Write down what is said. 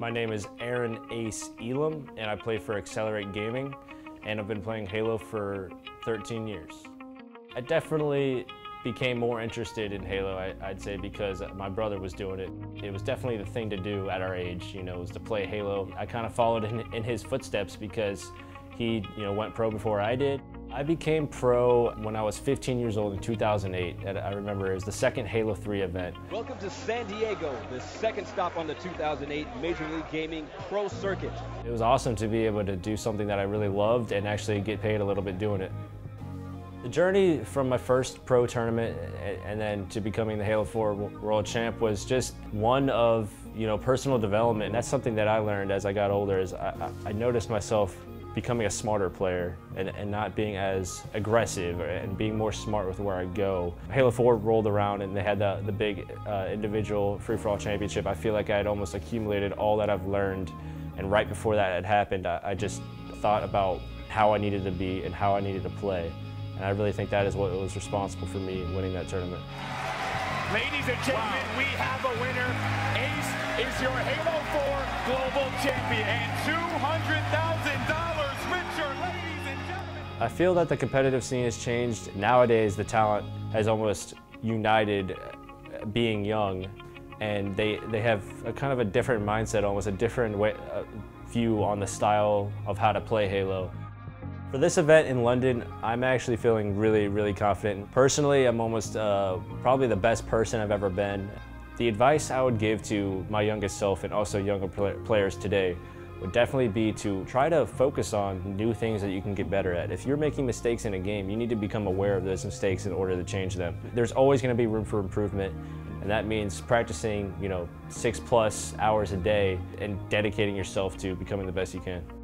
My name is Aaron Ace Elam, and I play for Accelerate Gaming, and I've been playing Halo for 13 years. I definitely became more interested in Halo, I'd say, because my brother was doing it. It was definitely the thing to do at our age, you know, was to play Halo. I kind of followed in his footsteps because he, you know, went pro before I did. I became pro when I was 15 years old in 2008, and I remember it was the second Halo 3 event. Welcome to San Diego, the second stop on the 2008 Major League Gaming Pro Circuit. It was awesome to be able to do something that I really loved and actually get paid a little bit doing it. The journey from my first pro tournament and then to becoming the Halo 4 world champ was just one of, you know, personal development. And that's something that I learned as I got older, is I noticed myself becoming a smarter player and not being as aggressive and being more smart with where I go. Halo 4 rolled around and they had the big individual free-for-all championship. I feel like I had almost accumulated all that I've learned, and right before that had happened, I just thought about how I needed to be and how I needed to play. And I really think that is what was responsible for me winning that tournament. Ladies and gentlemen, we have a winner. Ace is your Halo 4 global champion, and $200,000 richer, ladies and gentlemen. I feel that the competitive scene has changed. Nowadays, the talent has almost united being young, and they have a kind of a different mindset, almost a different way, view on the style of how to play Halo. For this event in London, I'm actually feeling really, really confident. Personally, I'm almost probably the best person I've ever been. The advice I would give to my youngest self and also younger players today would definitely be to try to focus on new things that you can get better at. If you're making mistakes in a game, you need to become aware of those mistakes in order to change them. There's always going to be room for improvement, and that means practicing, you know, 6+ hours a day and dedicating yourself to becoming the best you can.